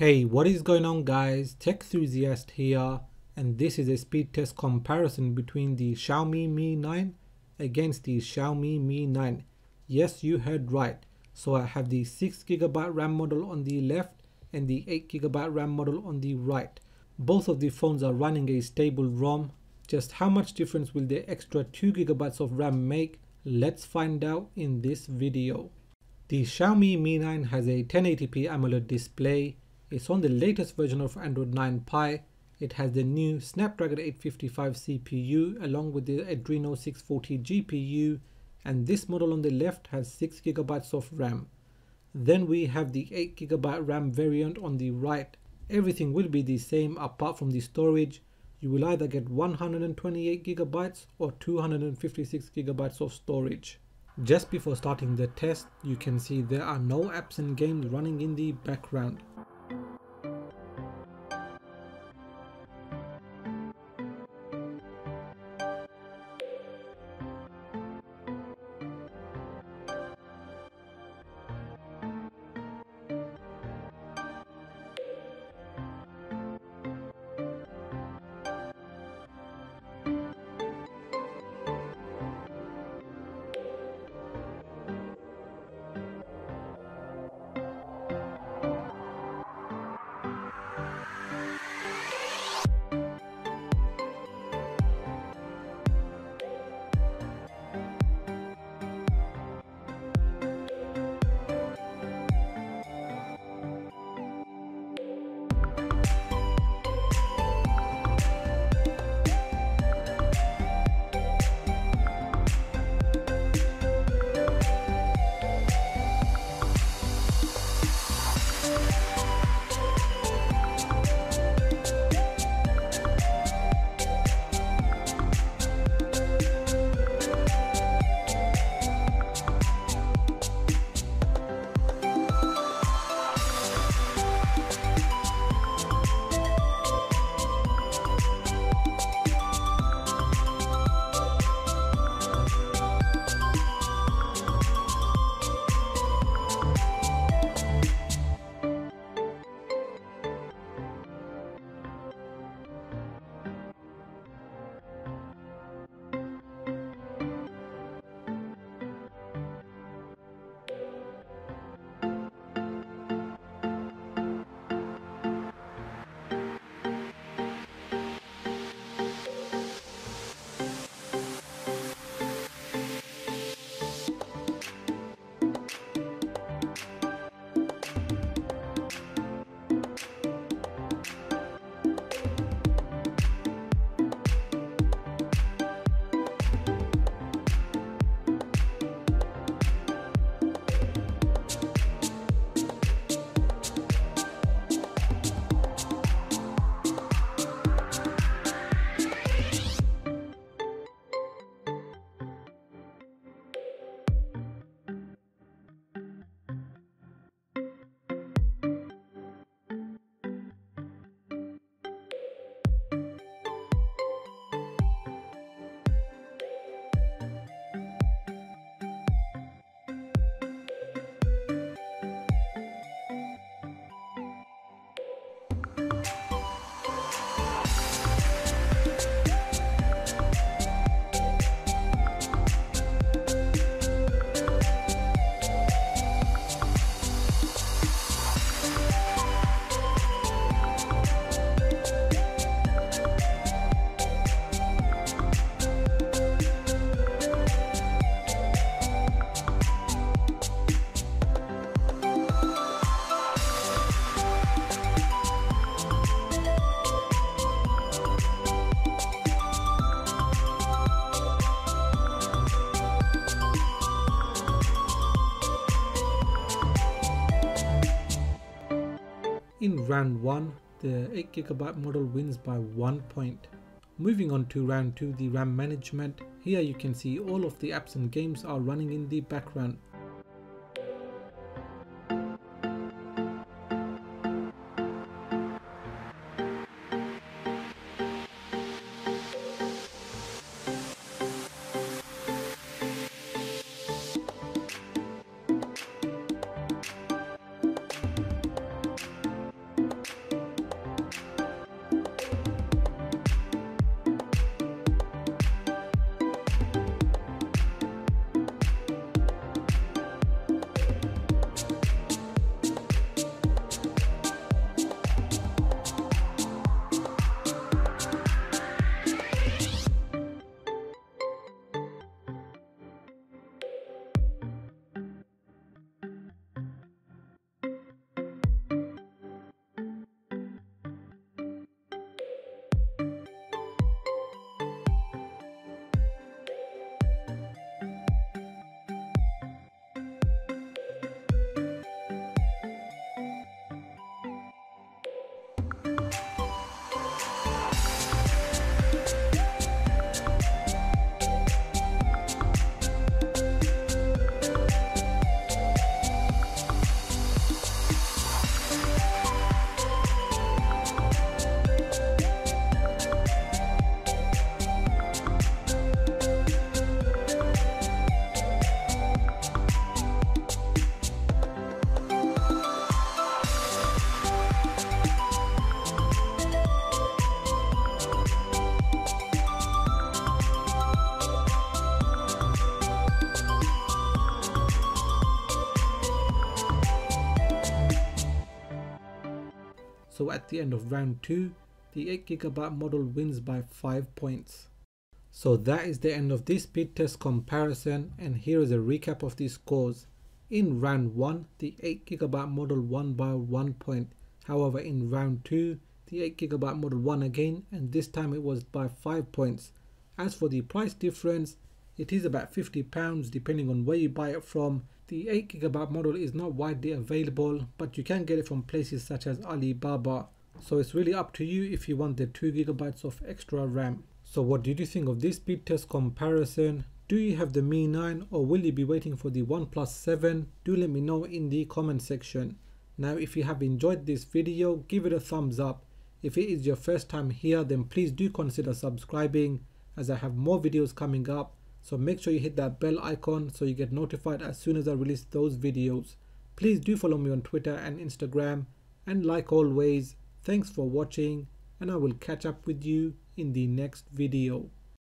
Hey, what is going on guys? Tech Thusiast here, and this is a speed test comparison between the Xiaomi Mi 9 against the Xiaomi Mi 9. Yes, you heard right. So I have the 6GB RAM model on the left and the 8GB RAM model on the right. Both of the phones are running a stable ROM. Just how much difference will the extra 2GB of RAM make? Let's find out in this video. The Xiaomi Mi 9 has a 1080p AMOLED display. It's on the latest version of Android 9 Pie. It has the new Snapdragon 855 CPU along with the Adreno 640 GPU, and this model on the left has 6GB of RAM. Then we have the 8GB RAM variant on the right. Everything will be the same apart from the storage. You will either get 128GB or 256GB of storage. Just before starting the test, you can see there are no apps and games running in the background. In round 1, the 8GB model wins by 1 point. Moving on to round 2, the RAM management. Here you can see all of the apps and games are running in the background. So at the end of round 2, the 8GB model wins by 5 points. So that is the end of this speed test comparison, and here is a recap of these scores. In round 1, the 8GB model won by 1 point. However, in round 2, the 8GB model won again, and this time it was by 5 points. As for the price difference, it is about £50 depending on where you buy it from. The 8GB model is not widely available, but you can get it from places such as Alibaba. So it's really up to you if you want the 2GB of extra RAM. So what did you think of this speed test comparison? Do you have the Mi 9 or will you be waiting for the OnePlus 7? Do let me know in the comment section. Now if you have enjoyed this video, give it a thumbs up. If it is your first time here, then please do consider subscribing, as I have more videos coming up. So make sure you hit that bell icon so you get notified as soon as I release those videos. Please do follow me on Twitter and Instagram. And like always, thanks for watching, and I will catch up with you in the next video.